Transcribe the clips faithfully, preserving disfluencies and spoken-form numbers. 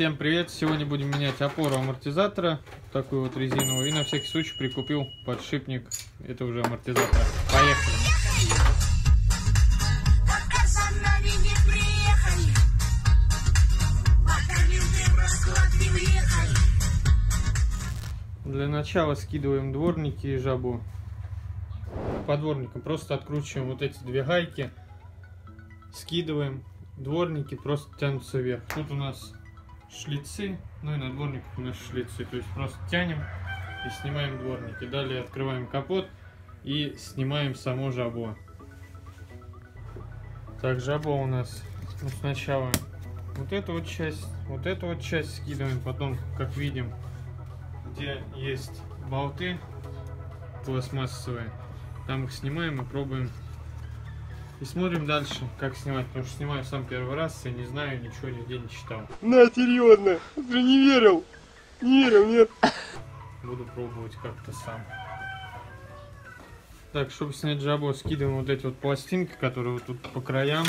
Всем привет! Сегодня будем менять опору амортизатора, такую вот резиновую, и на всякий случай прикупил подшипник, это уже амортизатор. Поехали! Для начала скидываем дворники и жабу. По дворникам просто откручиваем вот эти две гайки, скидываем, дворники просто тянутся вверх. Тут у нас шлицы, ну и на дворниках у нас шлицы, то есть просто тянем и снимаем дворники. Далее открываем капот и снимаем само жабо. Так, жабо у нас, ну, сначала вот эту вот часть, вот эту вот часть скидываем, потом, как видим, где есть болты пластмассовые, там их снимаем и пробуем. И смотрим дальше, как снимать, потому что снимаю сам первый раз, я не знаю, ничего нигде не читал. На, серьезно, ты не верил, не верил, нет. Буду пробовать как-то сам. Так, чтобы снять жабо, скидываем вот эти вот пластинки, которые вот тут по краям.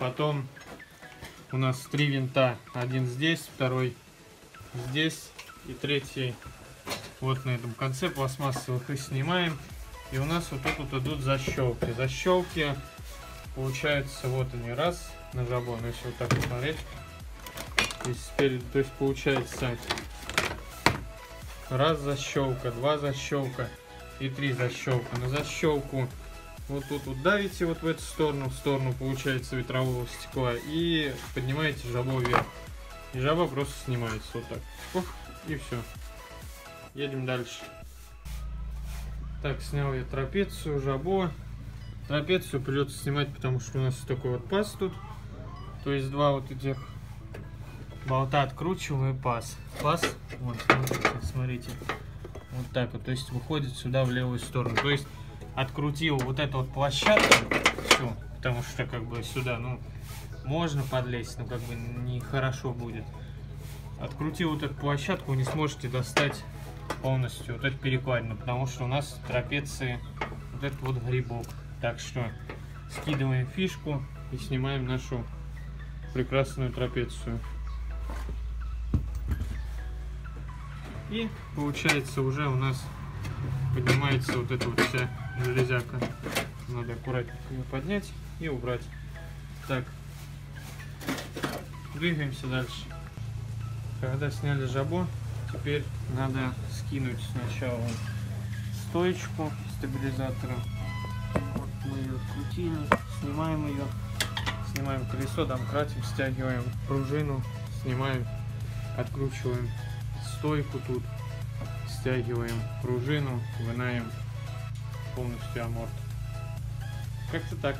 Потом у нас три винта, один здесь, второй здесь и третий вот на этом конце пластмассовых, и снимаем. И у нас вот тут вот идут защелки. Защелки, получается, вот они, раз, на жабо, ну если вот так посмотреть, здесь спереди, то есть получается раз защелка, два защелка и три защелка. На защелку вот тут вот давите вот в эту сторону, в сторону, получается, ветрового стекла, и поднимаете жабо вверх. И жаба просто снимается вот так. Ух, и все. Едем дальше. Так, снял я трапецию, жабо. Трапецию придется снимать, потому что у нас такой вот паз тут. То есть два вот этих болта откручиваю и паз. Паз, вот, смотрите, смотрите. Вот так вот, то есть выходит сюда в левую сторону. То есть открутил вот эту вот площадку, все, потому что как бы сюда, ну, можно подлезть, но как бы нехорошо будет. Открутил вот эту площадку, не сможете достать полностью вот это перекладину, потому что у нас трапеции вот этот вот грибок. Так что скидываем фишку и снимаем нашу прекрасную трапецию. И получается уже у нас поднимается вот эта вот вся железяка. Надо аккуратненько ее поднять и убрать. Так, двигаемся дальше. Когда сняли жабо, теперь надо скинуть сначала стоечку стабилизатора. Вот мы ее открутили, снимаем ее, снимаем колесо, домкратим, стягиваем пружину, снимаем, откручиваем стойку тут, стягиваем пружину, вынаем полностью аморт. Как-то так.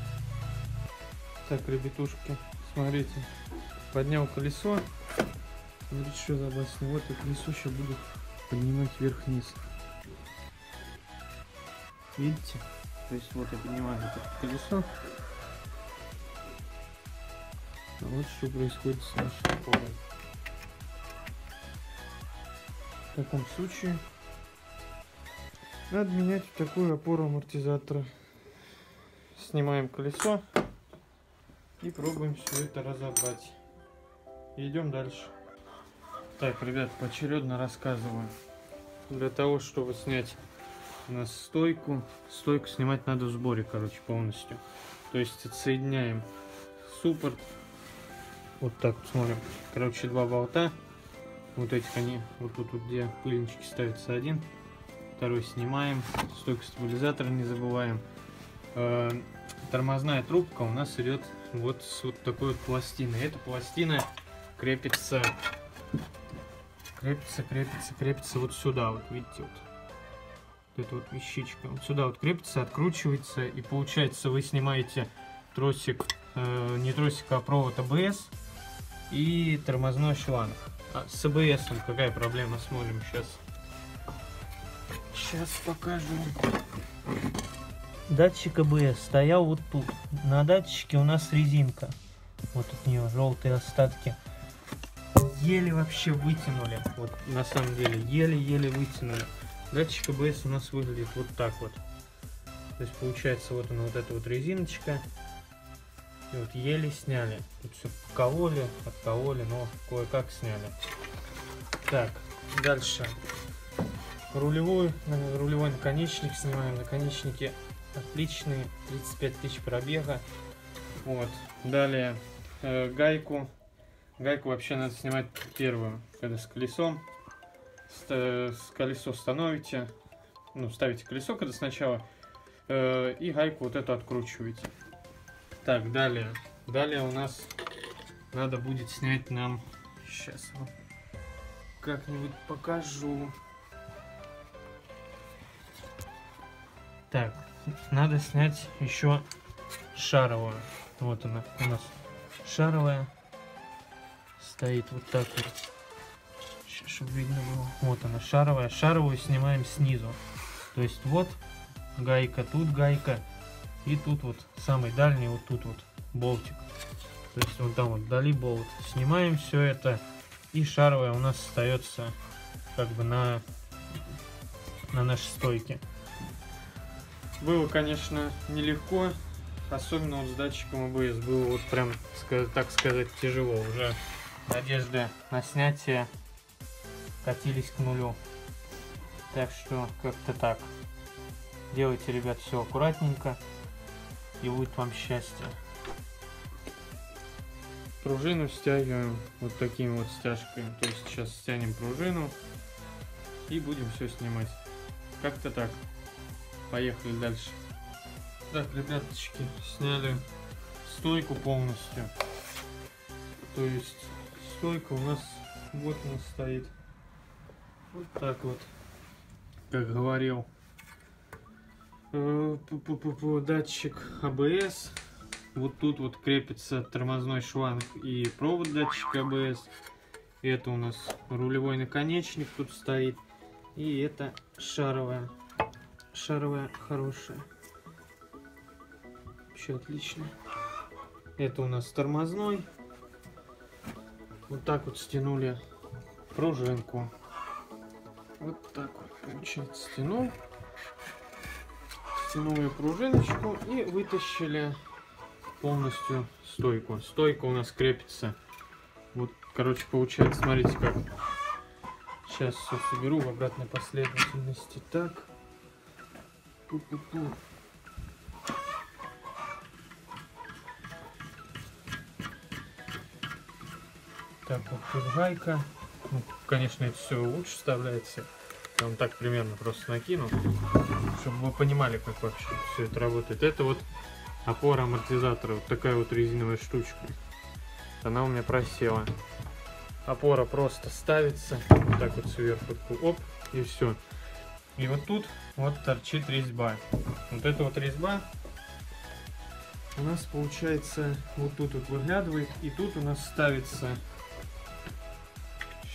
Так, ребятушки, смотрите, поднял колесо. Смотрите, что за басня. Вот и колесо сейчас буду поднимать вверх-вниз. Видите? То есть вот я поднимаю это колесо. А вот что происходит с нашей опорой. В таком случае надо менять такую опору амортизатора. Снимаем колесо и пробуем все это разобрать. Идем дальше. Так, ребят, поочередно рассказываю. Для того, чтобы снять у нас стойку, стойку снимать надо в сборе, короче, полностью. То есть отсоединяем суппорт. Вот так смотрим. Короче, два болта. Вот этих они, вот тут, вот, где пыльнички ставятся, один. Второй снимаем. Стойку стабилизатора не забываем. Э -э тормозная трубка у нас идет вот с вот такой вот пластиной. Эта пластина крепится... крепится, крепится, крепится вот сюда, вот видите, вот, вот эта вот вещичка, вот сюда вот крепится, откручивается, и получается вы снимаете тросик, э, не тросик, а провод А Б С и тормозной шланг. А с А Б С какая проблема, смотрим сейчас. Сейчас покажу. Датчик А Б С стоял вот тут, на датчике у нас резинка, вот от нее желтые остатки. Еле вообще вытянули, вот на самом деле, еле-еле вытянули. Датчик А Б С у нас выглядит вот так вот. То есть получается вот она, вот эта вот резиночка. И вот еле сняли. Тут все покололи, откололи, но кое-как сняли. Так, дальше. Рулевой, рулевой наконечник снимаем. Наконечники отличные. тридцать пять тысяч пробега. Вот. Далее э, гайку. Гайку вообще надо снимать первую. Когда с колесом. С, э, с колесо становите. Ну, ставите колесо, когда сначала. Э, и гайку вот эту откручиваете. Так, далее. Далее у нас надо будет снять нам... Сейчас вам как-нибудь покажу. Так, надо снять еще шаровую. Вот она у нас шаровая. Стоит вот так вот. Сейчас, чтобы видно было. Вот она шаровая. Шаровую снимаем снизу. То есть вот гайка, тут гайка. И тут вот самый дальний, вот тут вот болтик. То есть вот там вот вдали болт. Снимаем все это. И шаровая у нас остается как бы на, на нашей стойке. Было, конечно, нелегко. Особенно вот с датчиком А Б С. Было вот прям, так сказать, тяжело. Уже надежды на снятие катились к нулю. Так что как-то так. Делайте, ребят, все аккуратненько. И будет вам счастье. Пружину стягиваем вот такими вот стяжками. То есть сейчас стянем пружину и будем все снимать. Как-то так. Поехали дальше. Так, ребяточки, сняли стойку полностью. То есть стойка у нас вот она стоит. Вот так вот. Как говорил. Датчик А Б С. Вот тут вот крепится тормозной шланг и провод датчика А Б С. Это у нас рулевой наконечник тут стоит. И это шаровая. Шаровая хорошая. Вообще отлично. Это у нас тормозной. Вот так вот стянули пружинку. Вот так вот, получается, стянул. Стянули пружиночку и вытащили полностью стойку. Стойка у нас крепится. Вот, короче, получается, смотрите как. Сейчас все соберу в обратной последовательности. Так. Пу-пу-пу. Так, вот тут гайка. Ну, конечно, это все лучше вставляется. Я вам так примерно просто накину, чтобы вы понимали, как вообще все это работает. Это вот опора амортизатора, вот такая вот резиновая штучка. Она у меня просела. Опора просто ставится, вот так вот сверху, оп, и все. И вот тут вот торчит резьба. Вот эта вот резьба у нас получается вот тут вот выглядывает, и тут у нас ставится.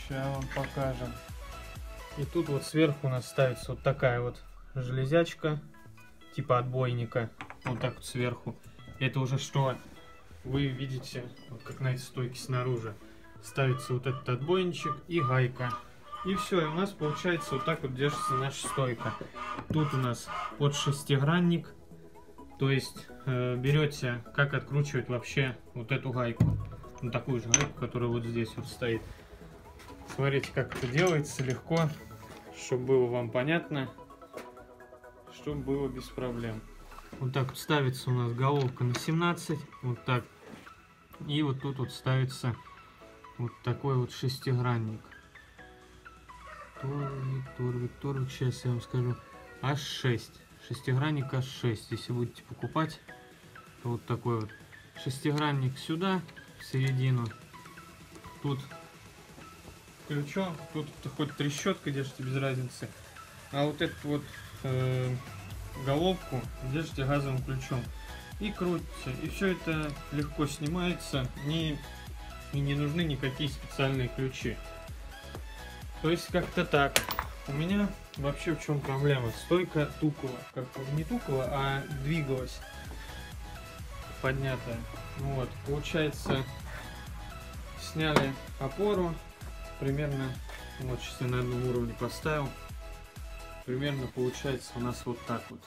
Сейчас вам покажем. И тут вот сверху у нас ставится вот такая вот железячка, типа отбойника, вот так вот сверху. Это уже что вы видите, вот как на этой стойке снаружи. Ставится вот этот отбойничек и гайка. И все, и у нас получается вот так вот держится наша стойка. Тут у нас под шестигранник, то есть э, берете, как откручивать вообще вот эту гайку. Вот такую же гайку, которая вот здесь вот стоит. Смотрите, как это делается легко, чтобы было вам понятно, чтобы было без проблем. Вот так вот ставится у нас головка на семнадцать, вот так. И вот тут вот ставится вот такой вот шестигранник. Торвик, торвик, торвик, сейчас я вам скажу. Аш шесть, шестигранник Аш шесть, если будете покупать, то вот такой вот. Шестигранник сюда, в середину, тут... Ключом, тут хоть трещотка держите, без разницы, а вот эту вот э, головку держите газовым ключом и крутите, и все это легко снимается, не, и не нужны никакие специальные ключи. То есть как-то так. У меня вообще в чем проблема? Стойка тукала, как не тукала, а двигалась, поднятая. Вот, получается, сняли опору. Примерно, вот сейчас я на одном уровне поставил, примерно получается у нас вот так вот.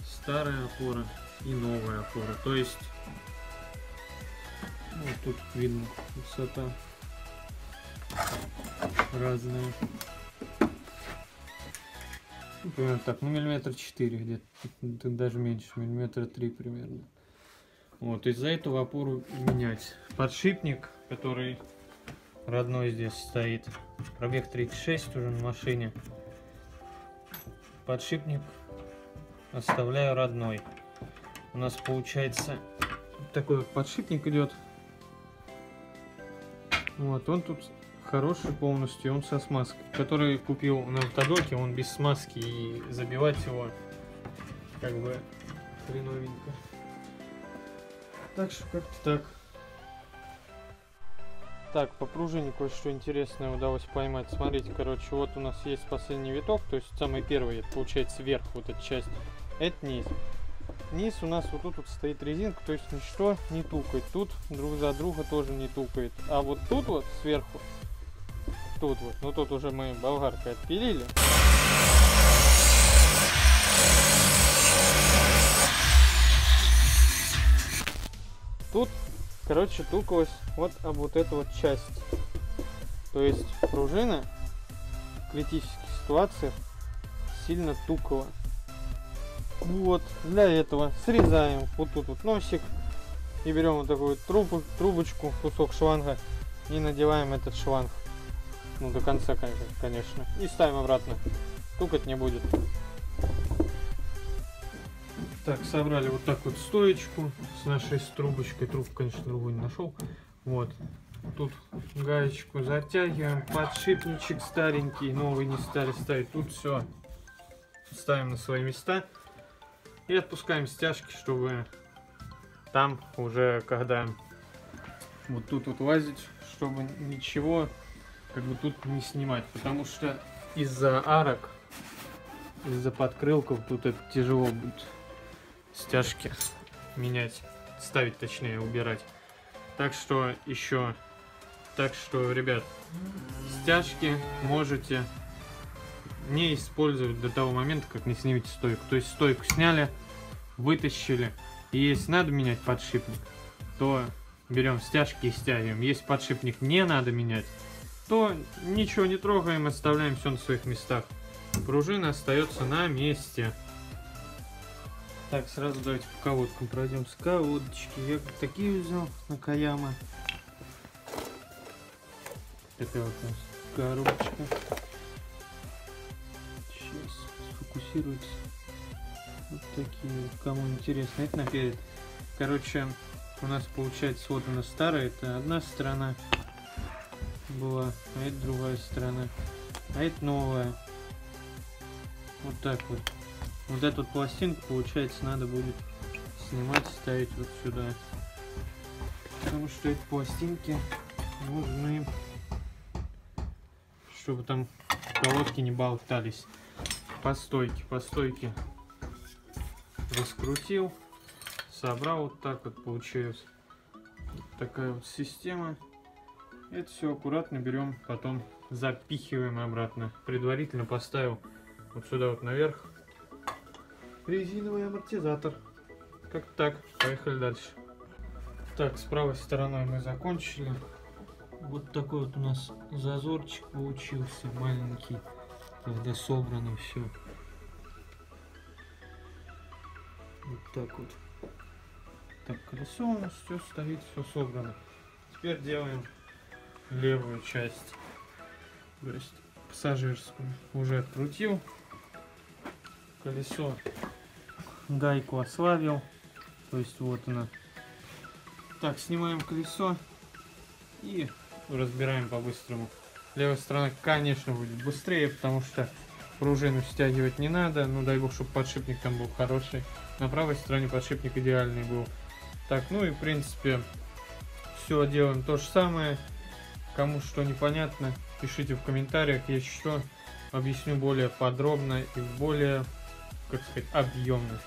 Старая опора, и новая опора. То есть вот тут видно, высота разная. Примерно так, ну миллиметр четыре где-то, даже меньше, миллиметра три примерно. Вот, из-за этого опору менять. Подшипник, который родной здесь стоит, пробег тридцать шесть уже на машине. Подшипник оставляю родной. У нас получается такой вот подшипник идет. Вот, он тут хороший полностью, он со смазкой, который купил на автодоке, он без смазки, и забивать его как бы хреновенько. Так что как-то так. Так, по пружине кое-что интересное удалось поймать. Смотрите, короче, вот у нас есть последний виток, то есть самый первый, это получается вверх, вот эта часть, это низ. Низ у нас вот тут вот стоит резинка, то есть ничто не тукает. Тут друг за друга тоже не тукает. А вот тут вот сверху, тут вот, ну тут уже мы болгаркой отпилили. Тут, короче, тукалось вот об вот эту вот часть. То есть пружина в критических ситуациях сильно тукала. Вот, для этого срезаем вот тут вот носик и берем вот такую трубу, трубочку, кусок шланга и надеваем этот шланг. Ну, до конца, конечно. И ставим обратно. Тукать не будет. Так, собрали вот так вот стоечку с нашей трубочкой. Трубку, конечно, другую не нашел. Вот. Тут гаечку затягиваем. Подшипничек старенький, новый не стали ставить. Тут все ставим на свои места. И отпускаем стяжки, чтобы там уже, когда вот тут вот лазить, чтобы ничего как бы тут не снимать. Потому что из-за арок, из-за подкрылков тут это тяжело будет стяжки менять, ставить, точнее, убирать. Так что еще, так что, ребят, стяжки можете не использовать до того момента, как не снимете стойку. То есть стойку сняли, вытащили, и если надо менять подшипник, то берем стяжки и стягиваем. Если подшипник не надо менять, то ничего не трогаем, оставляем все на своих местах. Пружина остается на месте. Так, сразу давайте по колодкам пройдемся. Колодочки я такие взял, Накаяма. Это вот у нас коробочка. Фокусируется. Вот такие, кому интересно, это наперед. Короче, у нас получается вот она старая, это одна сторона была, а это другая сторона, а это новая. Вот так вот. Вот эту вот пластинку, получается, надо будет снимать, ставить вот сюда, потому что эти пластинки нужны, чтобы там колодки не болтались. По стойке, по стойке раскрутил, собрал, вот так вот получилось. Вот такая вот система. Это все аккуратно берем, потом запихиваем обратно. Предварительно поставил вот сюда вот наверх резиновый амортизатор. Как так, поехали дальше. Так, с правой стороной мы закончили. Вот такой вот у нас зазорчик получился маленький, когда собрано все. Вот так вот. Так, колесо у нас все стоит, все собрано. Теперь делаем левую часть, то есть пассажирскую. Уже открутил колесо, гайку ослабил, то есть вот она. Так, снимаем колесо и разбираем по-быстрому. Левая сторона, конечно, будет быстрее, потому что пружину стягивать не надо. Ну, дай бог, чтобы подшипник там был хороший. На правой стороне подшипник идеальный был. Так, ну и, в принципе, все делаем то же самое. Кому что непонятно, пишите в комментариях. Я еще объясню более подробно и более, как сказать, объемно.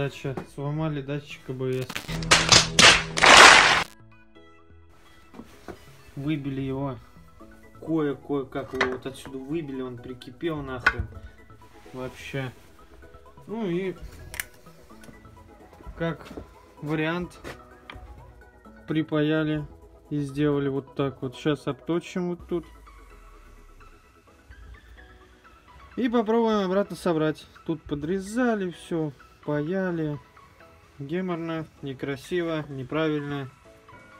Задача. Сломали датчик А Б С. Выбили его. Кое-кое как его вот отсюда выбили. Он прикипел нахрен. Вообще. Ну и как вариант припаяли и сделали вот так вот. Сейчас обточим вот тут. И попробуем обратно собрать. Тут подрезали все, паяли. Геморно, некрасиво, неправильно.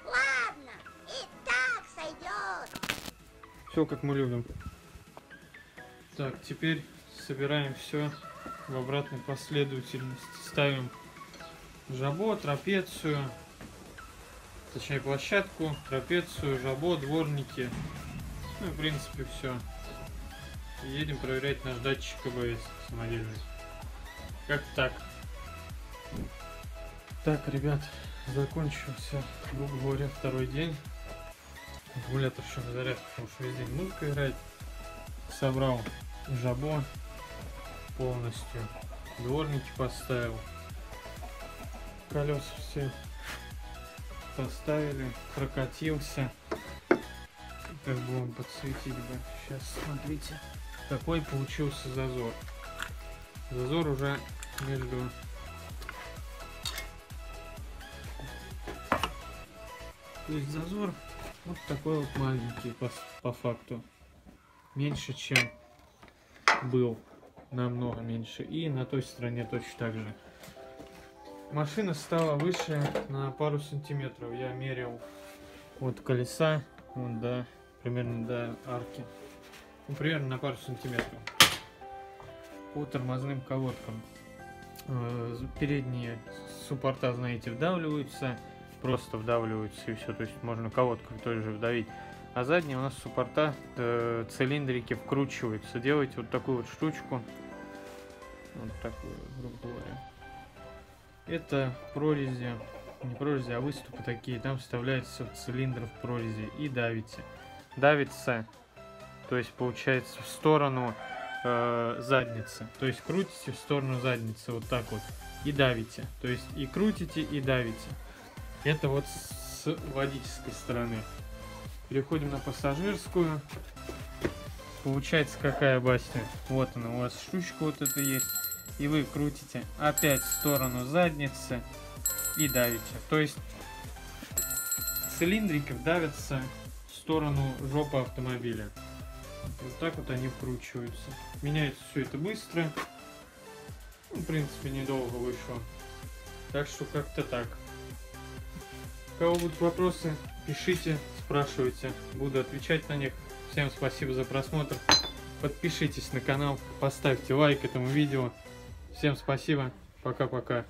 Ладно, и так сойдет. Все как мы любим. Так, теперь собираем все в обратной последовательности. Ставим жабо, трапецию. Точнее площадку, трапецию, жабо, дворники. Ну и в принципе все. Едем проверять наш датчик А Б С самодельный. Как так? Так, ребят, закончился, грубо говоря, второй день. Аккумулятор еще на зарядке, потому что весь день музыка играет. Собрал жабо полностью. Дворники поставил. Колеса все поставили. Прокатился. Как бы он подсветить бы. Сейчас, смотрите. Такой получился зазор. Зазор уже между то есть зазор вот такой вот маленький по, по факту, меньше чем был, намного меньше, и на той стороне точно так же. Машина стала выше на пару сантиметров. Я мерил вот колеса вон до примерно до арки. Примерно на пару сантиметров. По тормозным колодкам. Передние суппорта, знаете, вдавливаются. Просто вдавливаются и все. То есть можно колодку тоже вдавить. А задние у нас суппорта, цилиндрики вкручиваются. Делайте вот такую вот штучку. Вот такую, грубо говоря. Это прорези. Не прорези, а выступы такие. Там вставляется в цилиндр в прорези. И давите. Давится. То есть получается в сторону э, задницы. То есть крутите в сторону задницы вот так вот и давите. То есть и крутите, и давите. Это вот с водительской стороны. Переходим на пассажирскую. Получается какая басня. Вот она, у вас штучка вот эта есть. И вы крутите опять в сторону задницы и давите. То есть цилиндрики давятся в сторону жопы автомобиля. Вот так вот они вкручиваются. Меняется все это быстро. В принципе, недолго вышло. Так что как-то так. У кого будут вопросы, пишите, спрашивайте. Буду отвечать на них. Всем спасибо за просмотр. Подпишитесь на канал, поставьте лайк этому видео. Всем спасибо. Пока-пока.